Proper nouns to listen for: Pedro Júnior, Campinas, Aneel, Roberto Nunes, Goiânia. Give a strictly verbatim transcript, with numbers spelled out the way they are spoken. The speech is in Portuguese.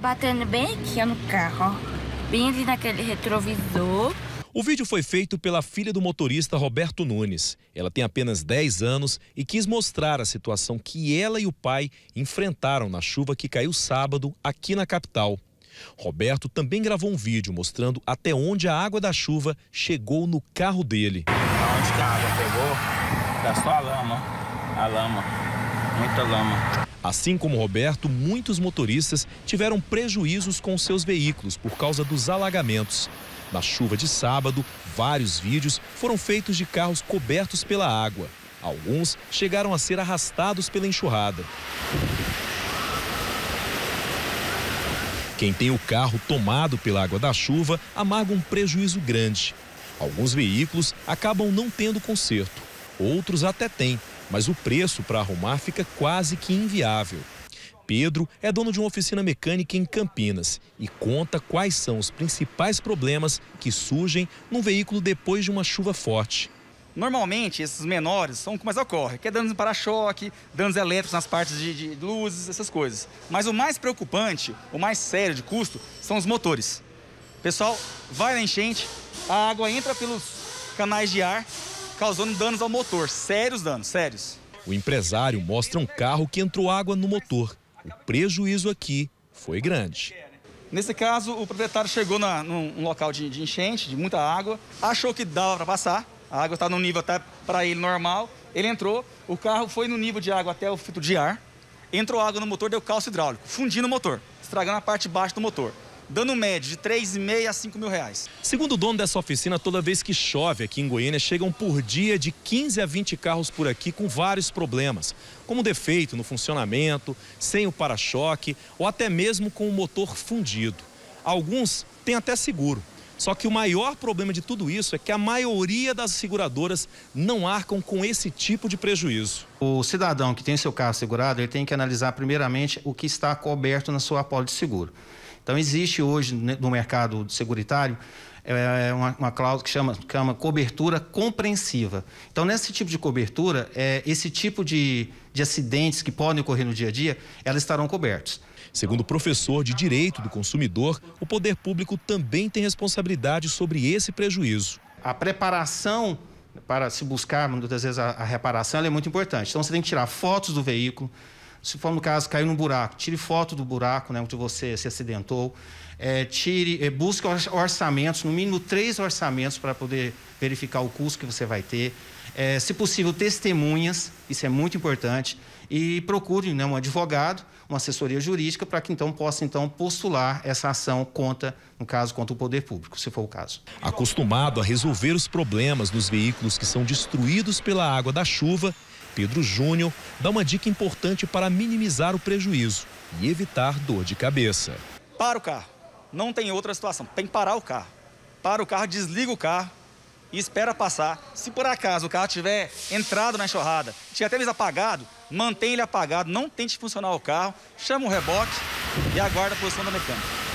Batendo bem aqui no carro, ó. Bem ali naquele retrovisor. O vídeo foi feito pela filha do motorista Roberto Nunes. Ela tem apenas dez anos e quis mostrar a situação que ela e o pai enfrentaram na chuva que caiu sábado aqui na capital. Roberto também gravou um vídeo mostrando até onde a água da chuva chegou no carro dele. Onde que a água pegou, tá só a lama, a lama, muita lama. Assim como Roberto, muitos motoristas tiveram prejuízos com seus veículos por causa dos alagamentos. Na chuva de sábado, vários vídeos foram feitos de carros cobertos pela água. Alguns chegaram a ser arrastados pela enxurrada. Quem tem o carro tomado pela água da chuva amarga um prejuízo grande. Alguns veículos acabam não tendo conserto, outros até têm, mas o preço para arrumar fica quase que inviável. Pedro é dono de uma oficina mecânica em Campinas e conta quais são os principais problemas que surgem num veículo depois de uma chuva forte. Normalmente, esses menores são o que mais ocorre, que é danos em para-choque, danos elétricos nas partes de, de luzes, essas coisas. Mas o mais preocupante, o mais sério de custo, são os motores. O pessoal vai na enchente, a água entra pelos canais de ar, causando danos ao motor, sérios danos, sérios. O empresário mostra um carro que entrou água no motor. O prejuízo aqui foi grande. Nesse caso, o proprietário chegou na, num local de, de enchente, de muita água, achou que dava para passar. A água está no nível até para ele normal, ele entrou, o carro foi no nível de água até o filtro de ar, entrou água no motor, deu calço hidráulico, fundindo o motor, estragando a parte de baixo do motor. Dano médio de três mil e quinhentos a cinco mil reais. Segundo o dono dessa oficina, toda vez que chove aqui em Goiânia, chegam por dia de quinze a vinte carros por aqui com vários problemas, como defeito no funcionamento, sem o para-choque ou até mesmo com o motor fundido. Alguns têm até seguro. Só que o maior problema de tudo isso é que a maioria das seguradoras não arcam com esse tipo de prejuízo. O cidadão que tem seu carro segurado, ele tem que analisar primeiramente o que está coberto na sua apólice de seguro. Então existe hoje no mercado seguritário é, uma, uma cláusula que chama, chama cobertura compreensiva. Então nesse tipo de cobertura, é, esse tipo de, de acidentes que podem ocorrer no dia a dia, elas estarão cobertas. Segundo o professor de Direito do Consumidor, o poder público também tem responsabilidade sobre esse prejuízo. A preparação para se buscar, muitas vezes, a, a reparação ela é muito importante. Então, você tem que tirar fotos do veículo. Se for, no caso, caiu num buraco, tire foto do buraco, né, onde você se acidentou. É, tire, é, busque orçamentos, no mínimo três orçamentos, para poder verificar o custo que você vai ter. É, se possível, testemunhas, isso é muito importante. E procure, né, um advogado, uma assessoria jurídica, para que então possa então, postular essa ação contra, no caso, contra o poder público, se for o caso. Acostumado a resolver os problemas nos veículos que são destruídos pela água da chuva, Pedro Júnior dá uma dica importante para minimizar o prejuízo e evitar dor de cabeça. Para o carro, não tem outra situação, tem que parar o carro. Para o carro, desliga o carro e espera passar. Se por acaso o carro tiver entrado na enxurrada, tiver até mesmo apagado, mantém ele apagado, não tente funcionar o carro, chama o reboque e aguarda a posição da mecânica.